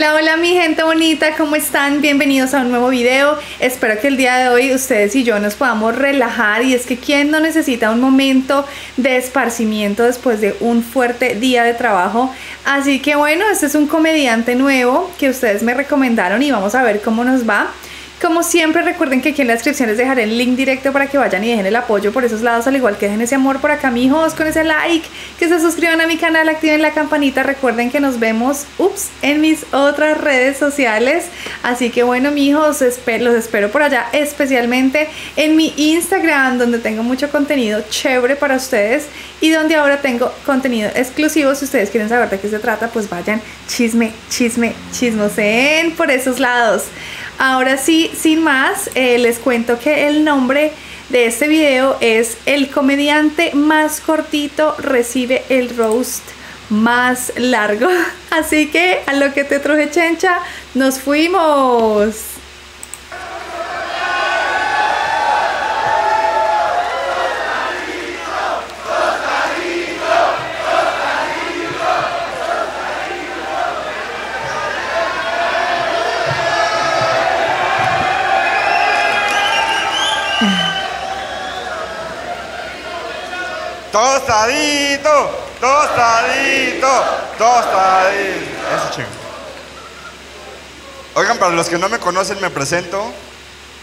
Hola, hola mi gente bonita, ¿cómo están? Bienvenidos a un nuevo video. Espero que el día de hoy ustedes y yo nos podamos relajar, y es que ¿quién no necesita un momento de esparcimiento después de un fuerte día de trabajo? Así que bueno, este es un comediante nuevo que ustedes me recomendaron y vamos a ver cómo nos va. Como siempre, recuerden que aquí en la descripción les dejaré el link directo para que vayan y dejen el apoyo por esos lados, al igual que dejen ese amor por acá, mijos, con ese like, que se suscriban a mi canal, activen la campanita. Recuerden que nos vemos, en mis otras redes sociales. Así que bueno, mijos, los espero por allá, especialmente en mi Instagram, donde tengo mucho contenido chévere para ustedes y donde ahora tengo contenido exclusivo. Si ustedes quieren saber de qué se trata, pues vayan, chismoseen por esos lados. Ahora sí, sin más, les cuento que el nombre de este video es "El comediante más cortito recibe el roast más largo". Así que a lo que te truje, chencha, nos fuimos. Tostadito, tostadito, tostadito. Eso, chingo. Oigan, para los que no me conocen, me presento.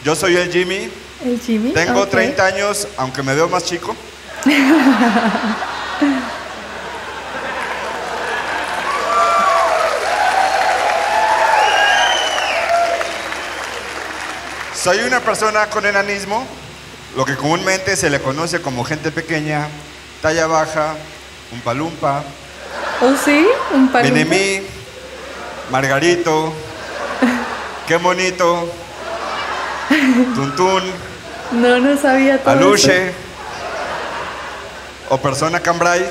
Yo soy el Jimmy. ¿El Jimmy? Tengo 30 años, aunque me veo más chico. Soy una persona con enanismo, lo que comúnmente se le conoce como gente pequeña, talla baja, un palumpa. ¿Oh, sí? Un palumpa. Benemí, Margarito, qué bonito, Tuntún. No, no sabía todo. Aluche, eso. O persona cambray.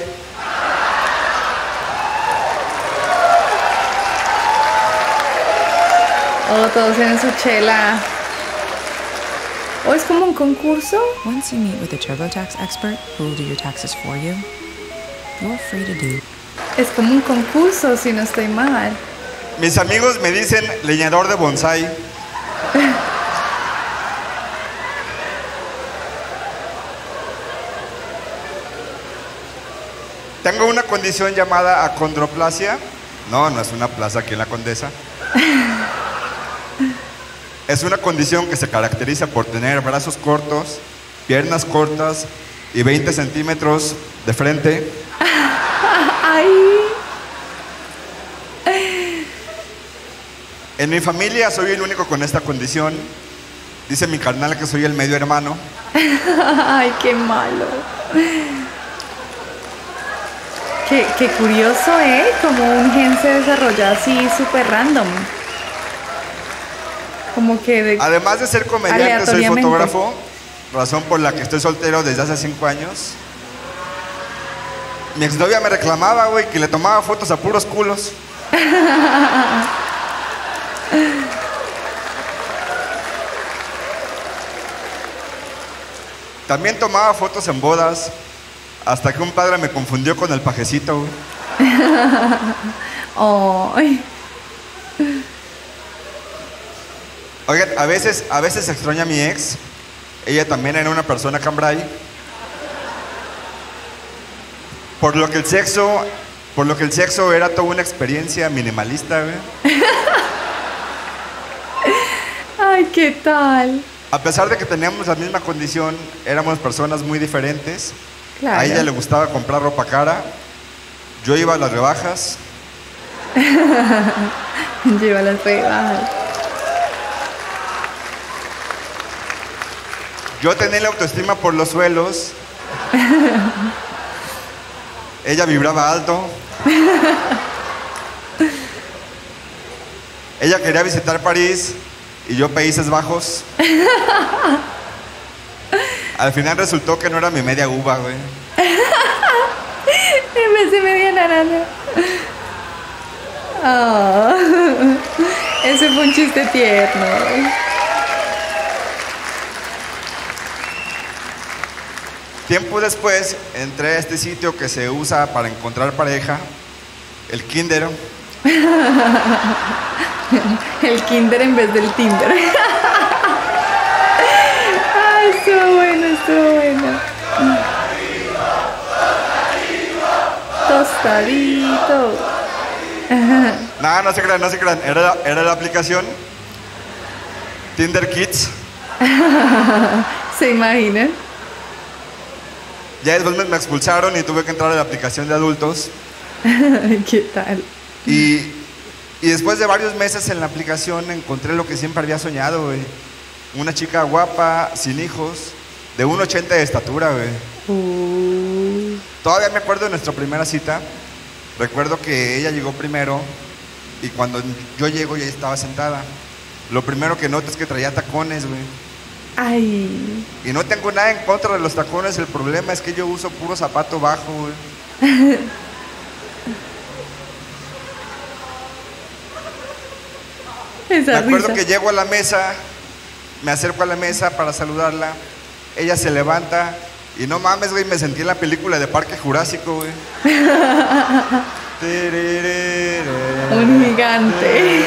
Oh, todos en su chela. ¿O es como un concurso? Once you meet with a TurboTax expert who will do your taxes for you, you're free to do. Es como un concurso, si no estoy mal. Mis amigos me dicen leñador de bonsai. Tengo una condición llamada acondroplasia. No, no es una plaza aquí en La Condesa. Es una condición que se caracteriza por tener brazos cortos, piernas cortas y 20 centímetros de frente. Ay. En mi familia soy el único con esta condición. Dice mi carnal que soy el medio hermano. Ay, qué malo. Qué curioso, ¿eh? Como un gen se desarrolla así súper random. Como que de... Además de ser comediante, soy fotógrafo, razón por la que estoy soltero desde hace 5 años. Mi exnovia me reclamaba, güey, que le tomaba fotos a puros culos. También tomaba fotos en bodas, hasta que un padre me confundió con el pajecito, güey. Oh. Oigan, a veces se extraña a mi ex. Ella también era una persona cambray. Por lo que el sexo era toda una experiencia minimalista, ¿eh? Ay, ¿qué tal? A pesar de que teníamos la misma condición, éramos personas muy diferentes. Claro. A ella le gustaba comprar ropa cara. Yo iba a las rebajas. Yo iba a las rebajas. Yo tenía la autoestima por los suelos. Ella vibraba alto. Ella quería visitar París y yo Países Bajos. Al final resultó que no era mi media uva, güey. En vez de media naranja. Oh. Ese fue un chiste tierno, güey. Tiempo después entré a este sitio que se usa para encontrar pareja, el Tinder. El kinder en vez del Tinder. Ay, estuvo bueno, estuvo bueno. Tostadito. No, no se crean, no se crean. Era la aplicación Tinder Kids. ¿Se imaginan? Ya después me expulsaron y tuve que entrar a la aplicación de adultos. ¿Qué tal? Y después de varios meses en la aplicación encontré lo que siempre había soñado, güey. Una chica guapa, sin hijos, de 1.80 de estatura, güey. Todavía me acuerdo de nuestra primera cita. Recuerdo que ella llegó primero y cuando yo llego ya estaba sentada. Lo primero que noto es que traía tacones, güey. Ay. Y no tengo nada en contra de los tacones, el problema es que yo uso puro zapato bajo, güey. Me acuerdo que llego a la mesa, me acerco a la mesa para saludarla, ella se levanta y no mames, güey, me sentí en la película de Parque Jurásico, güey. Un gigante.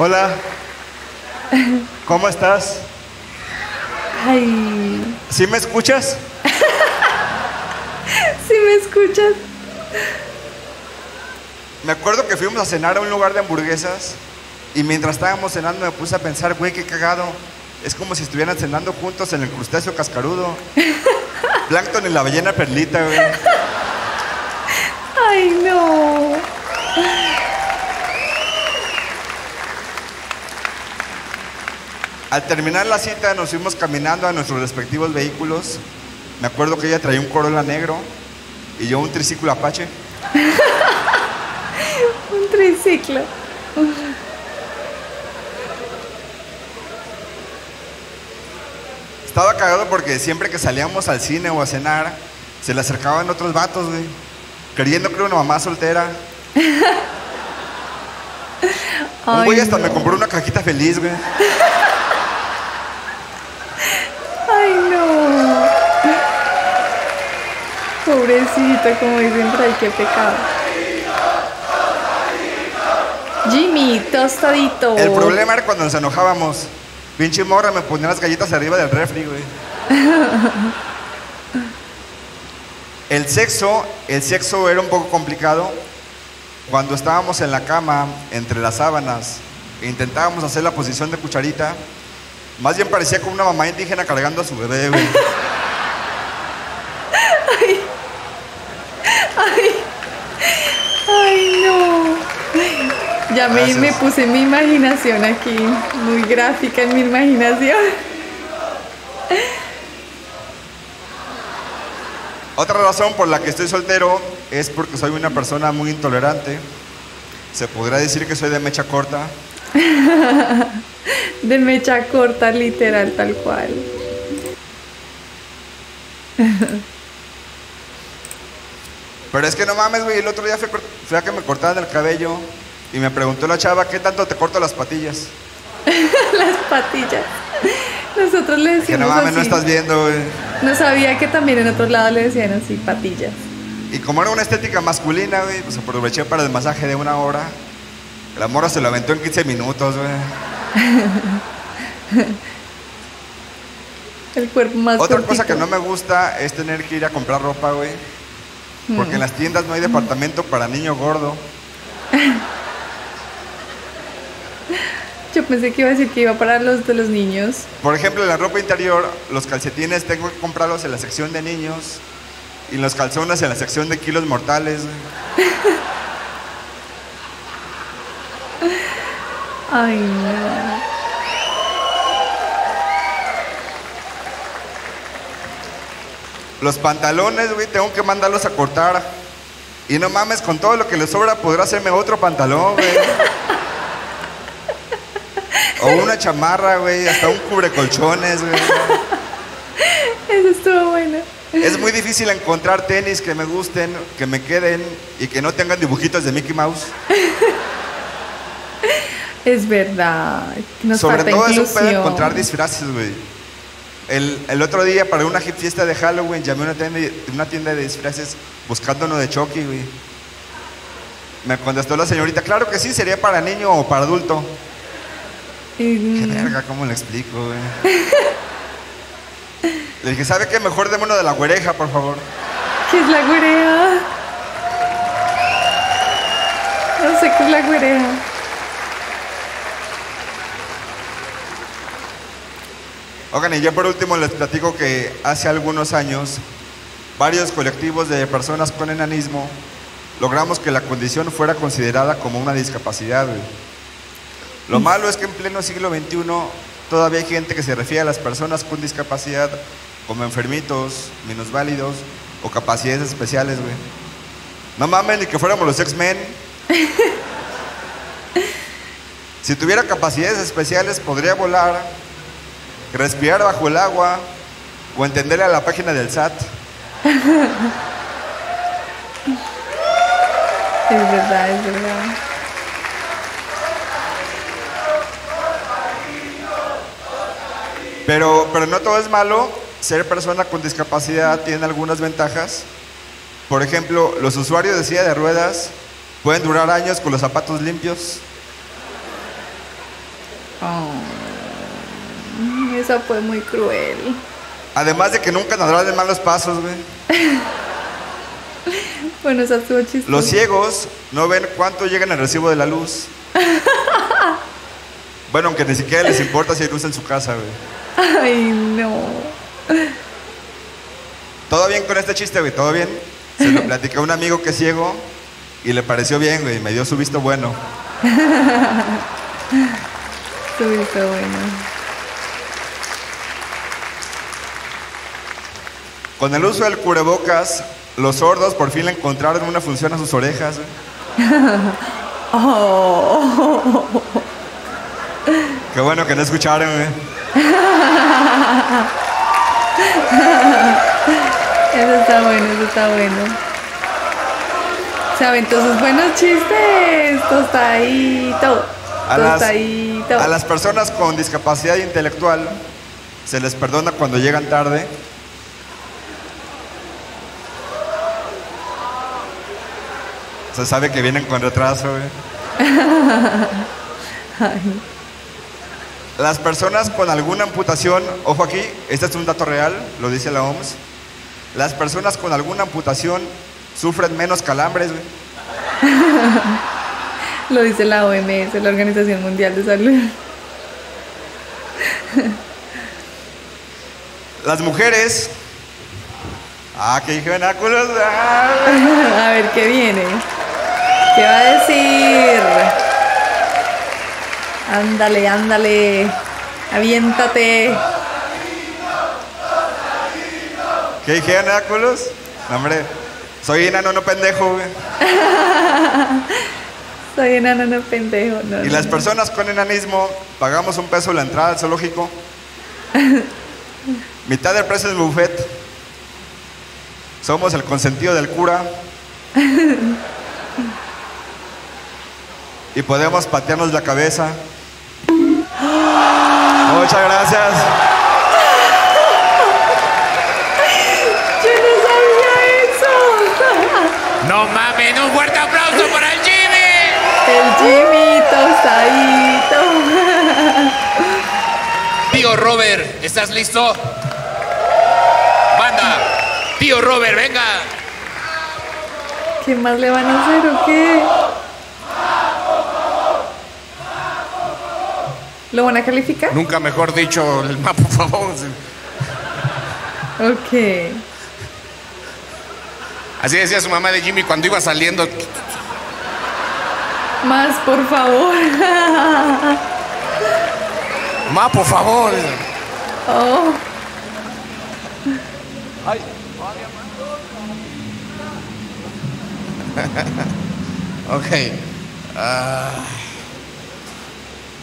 Hola, ¿cómo estás? Ay. ¿Sí me escuchas? ¿Sí me escuchas? Me acuerdo que fuimos a cenar a un lugar de hamburguesas y mientras estábamos cenando me puse a pensar, güey, qué cagado. Es como si estuvieran cenando juntos en el Crustáceo Cascarudo. Plancton y la ballena perlita, güey. Ay, no. Al terminar la cita nos fuimos caminando a nuestros respectivos vehículos. Me acuerdo que ella traía un Corolla negro y yo un triciclo Apache. Un triciclo. Estaba cagado porque siempre que salíamos al cine o a cenar, se le acercaban otros vatos, güey, creyendo que era una mamá soltera. Ay, un güey hasta me compró una cajita feliz, güey. Ay, no. Pobrecito, como dicen por ahí, qué pecado. Jimmy, tostadito. El problema era cuando nos enojábamos. Pinche morra me ponía las galletas arriba del refri, güey. El sexo era un poco complicado. Cuando estábamos en la cama, entre las sábanas, e intentábamos hacer la posición de cucharita, más bien parecía como una mamá indígena cargando a su bebé, güey. Ay, ay, ay, no. Ya me puse mi imaginación aquí, muy gráfica en mi imaginación. Otra razón por la que estoy soltero es porque soy una persona muy intolerante. Se podría decir que soy de mecha corta. De mecha corta, literal, tal cual. Pero es que no mames, güey. El otro día fui a que me cortaran el cabello y me preguntó la chava, ¿qué tanto te corto las patillas? Las patillas. Nosotros le decimos que no mames, así. No estás viendo, güey. No sabía que también en otros lados le decían así, patillas. Y como era una estética masculina, güey, pues aproveché para el masaje de 1 hora. La morra se lo aventó en 15 minutos, güey. El cuerpo más cortito. Otra cosa que no me gusta es tener que ir a comprar ropa, güey. Porque en las tiendas no hay departamento para niño gordo. Yo pensé que iba a decir que iba para los de los niños. Por ejemplo, en la ropa interior, los calcetines tengo que comprarlos en la sección de niños y los calzones en la sección de kilos mortales, güey. Ay, no. Los pantalones, güey, tengo que mandarlos a cortar. Y no mames, con todo lo que les sobra podrá hacerme otro pantalón, güey. O una chamarra, güey, hasta un cubrecolchones, güey. Eso estuvo bueno. Es muy difícil encontrar tenis que me gusten, que me queden y que no tengan dibujitos de Mickey Mouse. Es verdad. Sobre todo es un pedo encontrar disfraces, güey. El otro día, para una fiesta de Halloween, llamé a una tienda de disfraces buscando uno de Chucky, güey. Me contestó la señorita, claro que sí, sería para niño o para adulto. Qué verga, ¿cómo le explico, güey? Le dije, ¿sabe qué? Mejor démonos de la güereja, por favor. ¿Qué es la güereja? No sé qué es la güereja. Oigan, y yo por último les platico que hace algunos años varios colectivos de personas con enanismo logramos que la condición fuera considerada como una discapacidad, güey. Lo malo es que en pleno siglo XXI todavía hay gente que se refiere a las personas con discapacidad como enfermitos, minusválidos o capacidades especiales, güey. No mames, ni que fuéramos los X-Men. Si tuviera capacidades especiales podría volar, respirar bajo el agua o entenderle a la página del SAT. Es verdad, es verdad. Pero no todo es malo. Ser persona con discapacidad tiene algunas ventajas. Por ejemplo, los usuarios de silla de ruedas pueden durar años con los zapatos limpios. Oh, esa fue muy cruel. Además de que nunca nadarán de malos pasos, güey. Bueno, esa estuvo chistosa. Los ciegos no ven cuánto llegan al recibo de la luz. Bueno, aunque ni siquiera les importa si hay luz en su casa, güey. Ay, no. Todo bien con este chiste, güey, todo bien. Se lo platicé a un amigo que es ciego y le pareció bien, güey, me dio su visto bueno. Su visto bueno. Con el uso del cubrebocas, los sordos por fin le encontraron una función a sus orejas, güey. Oh. Qué bueno que no escucharon, güey. Eso está bueno, eso está bueno. Se aventó sus buenos chistes, tostadito, tostadito. A las personas con discapacidad intelectual se les perdona cuando llegan tarde. Se sabe que vienen con retraso, Ay. Las personas con alguna amputación, ojo aquí, este es un dato real, lo dice la OMS. Las personas con alguna amputación sufren menos calambres, güey. Lo dice la OMS, la Organización Mundial de Salud. Las mujeres... ¡Ah, qué hijo de náculos! A ver, ¿qué viene? ¿Qué va a decir? Ándale, ándale. Aviéntate. ¿Qué dije, enáculos? No, hombre, soy enano, no pendejo, güey. Soy enano, no pendejo. No, y las personas con enanismo pagamos $1 la entrada al zoológico. Mitad del precio del buffet. Somos el consentido del cura. Y podemos patearnos la cabeza. Muchas gracias. No mames, un fuerte aplauso para el Jimmy. El Jimmy tostadito. Tío Robert, ¿estás listo? Banda, tío Robert, venga. ¿Qué más le van a hacer o qué? ¿Lo van a calificar? Nunca mejor dicho el mapa, por favor. Ok. Así decía su mamá de Jimmy cuando iba saliendo. Más, por favor. Más, por favor. Oh. Ay.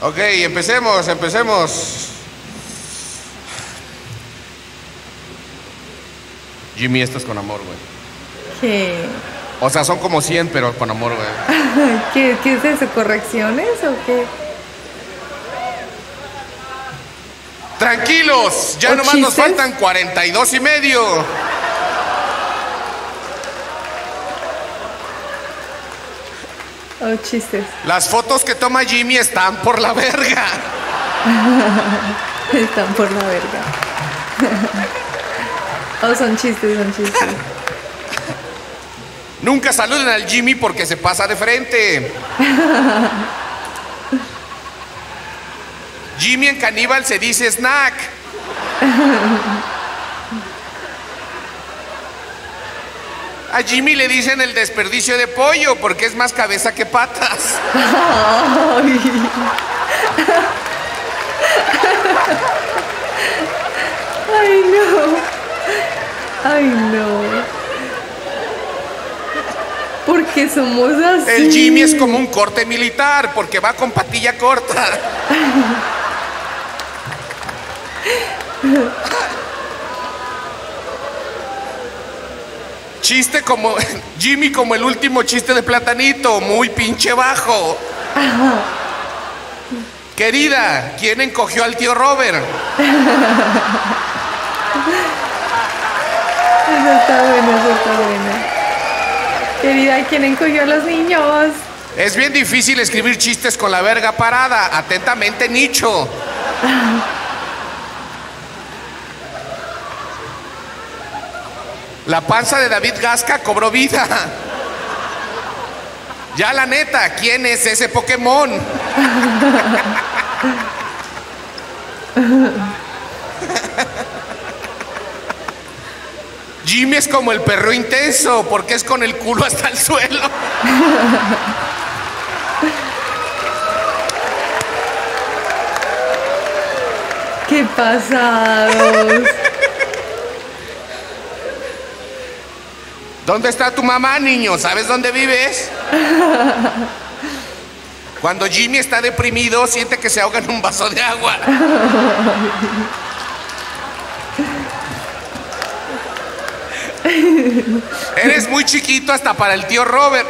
Ok, empecemos. Jimmy, esto es con amor, güey. ¿Qué? O sea, son como 100, pero con amor, güey. ¿Qué es eso? ¿Correcciones o qué? Tranquilos, ya nomás chistes. Nos faltan 42 y medio. Oh, chistes. Las fotos que toma Jimmy están por la verga. Están por la verga. Oh, son chistes, son chistes. Nunca saluden al Jimmy porque se pasa de frente. Jimmy en caníbal se dice snack. A Jimmy le dicen el desperdicio de pollo porque es más cabeza que patas. Ay, no. Ay, no. Porque somos así. El Jimmy es como un corte militar porque va con patilla corta. Chiste como Jimmy, como el último chiste de Platanito, muy pinche bajo. Querida, ¿quién encogió al tío Robert? Eso está bueno, eso está bueno. Querida, ¿quién encogió a los niños? Es bien difícil escribir chistes con la verga parada. Atentamente, Nicho. La panza de David Gasca cobró vida. Ya la neta, ¿quién es ese Pokémon? Jimmy es como el perro intenso, porque es con el culo hasta el suelo. ¡Qué pasados! ¿Dónde está tu mamá, niño? ¿Sabes dónde vives? Cuando Jimmy está deprimido, siente que se ahoga en un vaso de agua. Eres muy chiquito hasta para el tío Robert.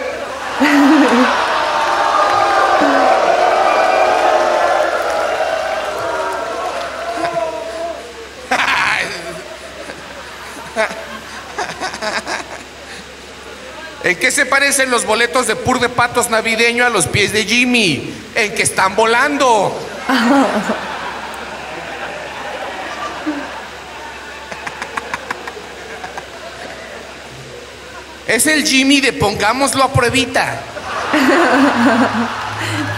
¿En qué se parecen los boletos de pur de patos navideño a los pies de Jimmy? En que están volando. Es el Jimmy de pongámoslo a pruebita.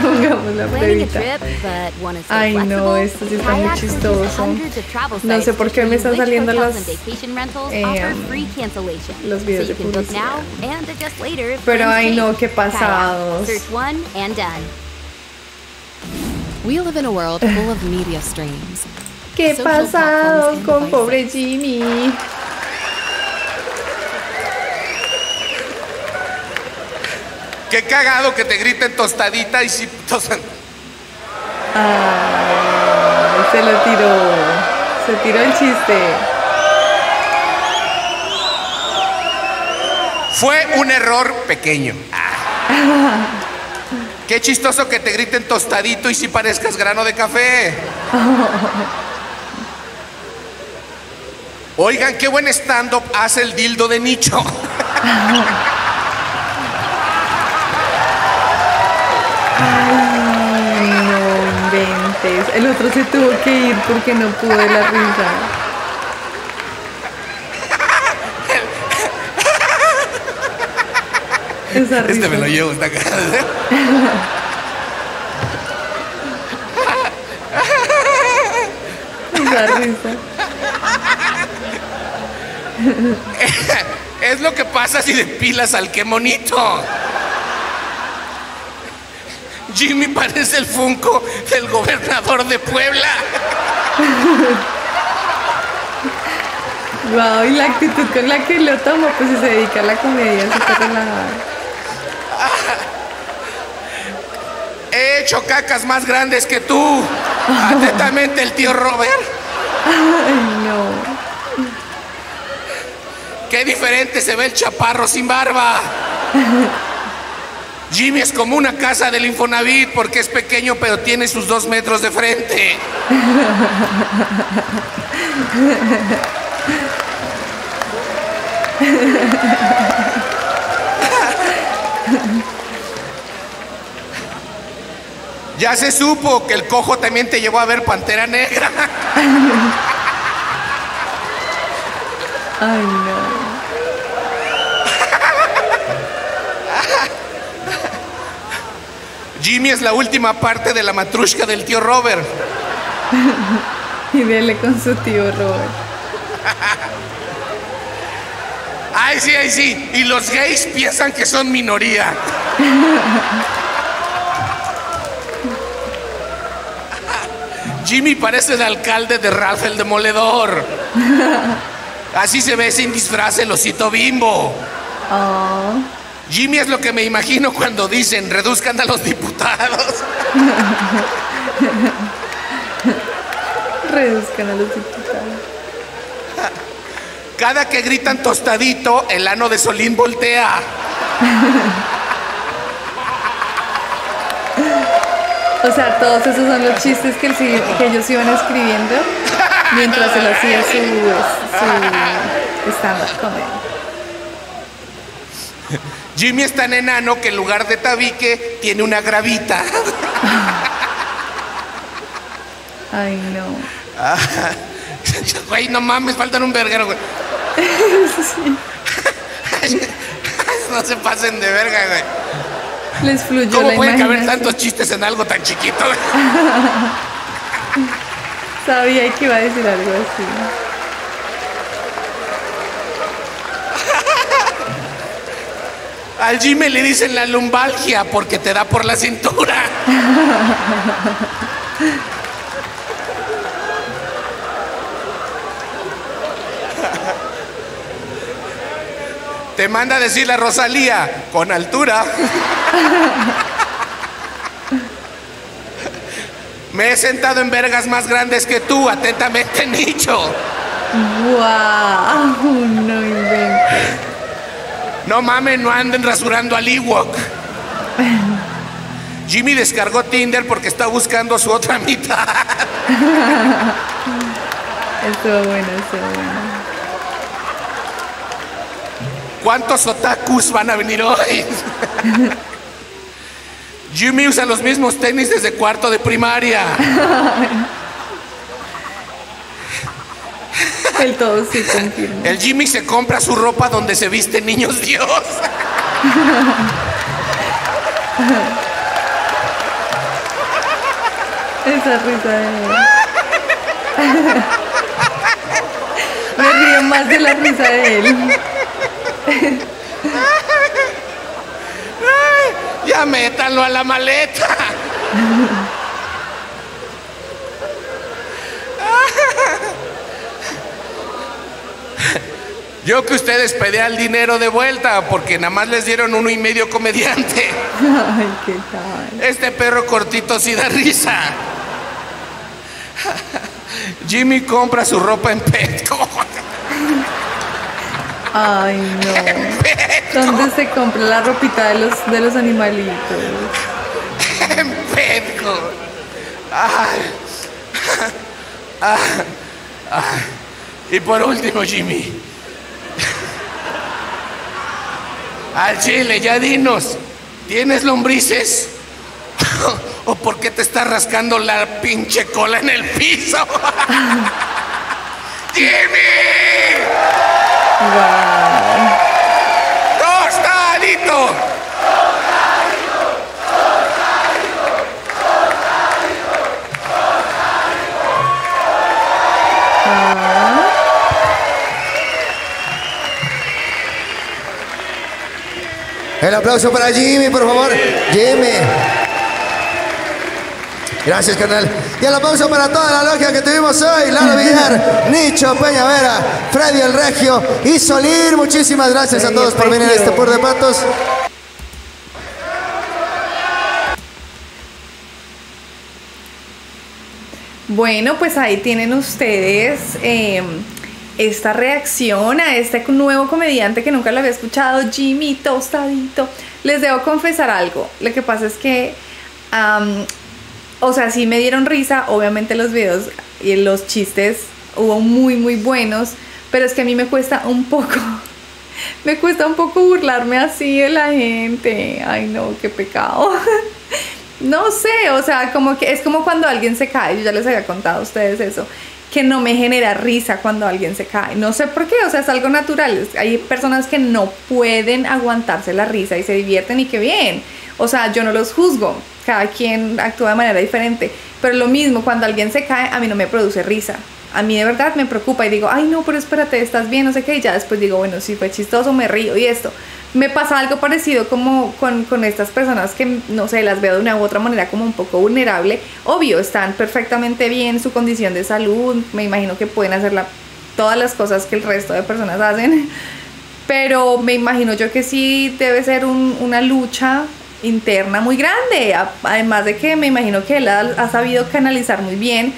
Pongámoslo a pruebita. Ay, no, esto sí está muy chistoso. No sé por qué me están saliendo los videos de publicidad. Pero ay, no, qué pasados. Qué pasados con pobre Jimmy. Qué cagado que te griten tostadita y si tostan. Ah, se lo tiró. Se tiró el chiste. Fue un error pequeño. Ah. Qué chistoso que te griten tostadito y si parezcas grano de café. Oigan, qué buen stand-up hace el dildo de Nicho. El otro se tuvo que ir porque no pudo la risa. Esa risa. Este me lo llevo hasta acá. Esa risa. Es lo que pasa si despilas al qué monito. Jimmy parece el Funko del gobernador de Puebla. Wow, y la actitud con la que lo tomo, pues si se dedica a la comedia, se está relajada. He hecho cacas más grandes que tú. Atentamente, el tío Robert. Ay, no. Qué diferente se ve el chaparro sin barba. Jimmy es como una casa del Infonavit porque es pequeño pero tiene sus 2 metros de frente. Ya se supo que el cojo también te llevó a ver Pantera Negra. Ay, no. Jimmy es la última parte de la matrushka del tío Robert. Y dele con su tío Robert. Ay, sí, ay, sí. Y los gays piensan que son minoría. Jimmy parece el alcalde de Ralph el Demoledor. Así se ve sin disfraz el Osito Bimbo. Oh. Jimmy es lo que me imagino cuando dicen, reduzcan a los diputados. Reduzcan a los diputados. Cada que gritan tostadito, el ano de Solín voltea. O sea, todos esos son los chistes que ellos iban escribiendo mientras él hacía su stand-up comedy. Jimmy es tan enano que en lugar de tabique tiene una gravita. Ay, no. Güey, no mames, faltan un verguero, güey. Sí. No se pasen de verga, güey. Les fluyó. ¿Cómo pueden caber tantos chistes en algo tan chiquito? Sabía que iba a decir algo así. Al Jimmy le dicen la lumbalgia porque te da por la cintura. Te manda a decir la Rosalía, con altura. Me he sentado en vergas más grandes que tú, atentamente, Nicho. ¡Guau! Wow. No inventes. No mames, no anden rasurando al Iwok. Jimmy descargó Tinder porque está buscando a su otra mitad. Estuvo bueno, estuvo bueno. ¿Cuántos otakus van a venir hoy? Jimmy usa los mismos tenis desde cuarto de primaria. El todo sí confirma. El Jimmy se compra su ropa donde se viste Niños Dios. Esa risa de él. Me río más de la risa de él. Ya métanlo a la maleta. Yo que ustedes pedían el dinero de vuelta porque nada más les dieron 1,5 comediante. Ay, qué tal. Este perro cortito sí da risa. Jimmy compra su ropa en Petco. Ay, no. ¿Dónde se compra la ropita de los animalitos? En Petco. Y por último, Jimmy. Al chile, ya dinos. ¿Tienes lombrices? ¿O por qué te estás rascando la pinche cola en el piso? ¡Jimmy! Wow. ¡Tostadito! ¡Tostadito! ¡Tostadito! ¡Tostadito! ¡Tostadito! Ah. El aplauso para Jimmy, por favor. Jimmy. Gracias, carnal. Y el aplauso para toda la logia que tuvimos hoy. Lalo Villar, Nicho Peñavera, Freddy El Regio y Solir. Muchísimas gracias a todos por venir a este Pur de Patos. Bueno, pues ahí tienen ustedes esta reacción a este nuevo comediante que nunca lo había escuchado, Jimmy Tostadito. Les debo confesar algo. Lo que pasa es que, o sea, sí me dieron risa. Obviamente los videos y los chistes hubo muy buenos. Pero es que a mí me cuesta un poco... me cuesta un poco burlarme así de la gente. Ay no, qué pecado. No sé, o sea, como que es como cuando alguien se cae. Yo ya les había contado a ustedes eso, que no me genera risa cuando alguien se cae. No sé por qué, o sea, es algo natural. Hay personas que no pueden aguantarse la risa y se divierten, y qué bien. O sea, yo no los juzgo. Cada quien actúa de manera diferente. Pero lo mismo, cuando alguien se cae, a mí no me produce risa. A mí de verdad me preocupa y digo, ay no, pero espérate, estás bien, no sé qué. Y ya después digo, bueno, sí, fue chistoso, me río y esto. Me pasa algo parecido como con estas personas que, no sé, las veo de una u otra manera como un poco vulnerable. Obvio, están perfectamente bien, su condición de salud, me imagino que pueden hacer todas las cosas que el resto de personas hacen. Pero me imagino yo que sí debe ser una lucha interna muy grande. Además de que me imagino que él ha sabido canalizar muy bien,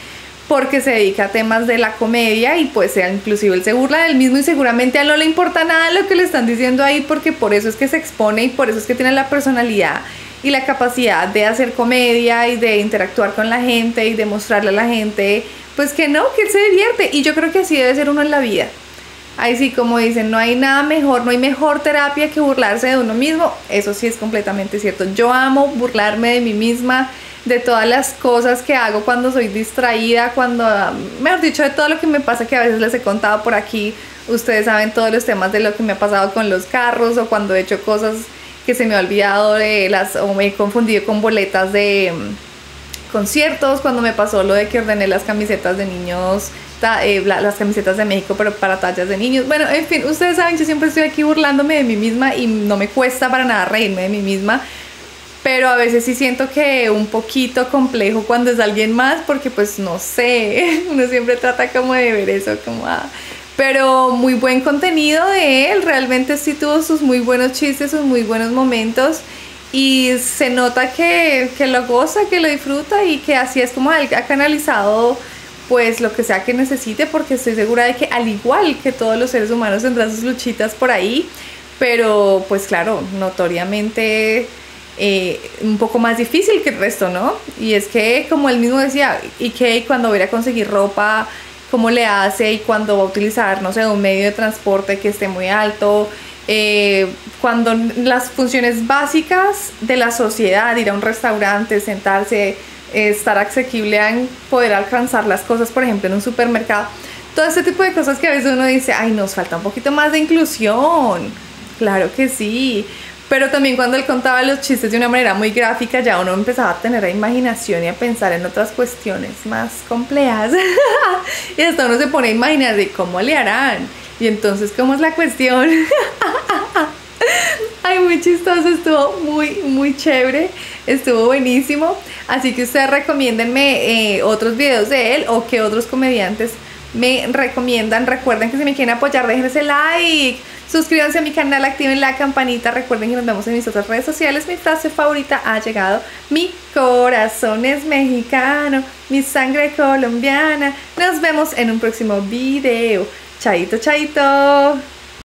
porque se dedica a temas de la comedia y pues inclusive él se burla del mismo y seguramente a él no le importa nada lo que le están diciendo ahí, porque por eso es que se expone y por eso es que tiene la personalidad y la capacidad de hacer comedia y de interactuar con la gente y de mostrarle a la gente pues que no, que él se divierte. Y yo creo que así debe ser uno en la vida. Ahí sí, como dicen, no hay nada mejor, no hay mejor terapia que burlarse de uno mismo. Eso sí es completamente cierto. Yo amo burlarme de mí misma, de todas las cosas que hago cuando soy distraída, cuando, mejor dicho, de todo lo que me pasa, que a veces les he contado por aquí. Ustedes saben todos los temas de lo que me ha pasado con los carros, o cuando he hecho cosas que se me ha olvidado o me he confundido con boletas de conciertos, cuando me pasó lo de que ordené las camisetas de niños, las camisetas de México, pero para tallas de niños. Bueno, en fin, ustedes saben, yo siempre estoy aquí burlándome de mí misma y no me cuesta para nada reírme de mí misma. Pero a veces sí siento que un poquito complejo cuando es alguien más, porque pues no sé, uno siempre trata como de ver eso, como pero muy buen contenido de él, realmente sí tuvo sus muy buenos chistes, sus muy buenos momentos, y se nota que lo goza, que lo disfruta, y que así es como él ha canalizado pues lo que sea que necesite, porque estoy segura de que al igual que todos los seres humanos tendrá sus luchitas por ahí, pero pues claro, notoriamente... un poco más difícil que el resto, ¿no? Y es que, como él mismo decía, y que cuando va a ir a conseguir ropa, cómo le hace, y cuando va a utilizar, no sé, un medio de transporte que esté muy alto, cuando las funciones básicas de la sociedad, ir a un restaurante, sentarse, estar asequible a poder alcanzar las cosas, por ejemplo, en un supermercado, todo este tipo de cosas que a veces uno dice, ay, nos falta un poquito más de inclusión. Claro que sí. Pero también cuando él contaba los chistes de una manera muy gráfica, ya uno empezaba a tener la imaginación y a pensar en otras cuestiones más complejas. Y hasta uno se pone a imaginar de cómo le harán. Y entonces, ¿cómo es la cuestión? Ay, muy chistoso, estuvo muy chévere, estuvo buenísimo. Así que ustedes recomiéndenme otros videos de él, o que otros comediantes me recomiendan. Recuerden que si me quieren apoyar, dejen ese like, suscríbanse a mi canal, activen la campanita. Recuerden que nos vemos en mis otras redes sociales. Mi frase favorita ha llegado: mi corazón es mexicano, mi sangre colombiana. Nos vemos en un próximo video. Chaito, chaito.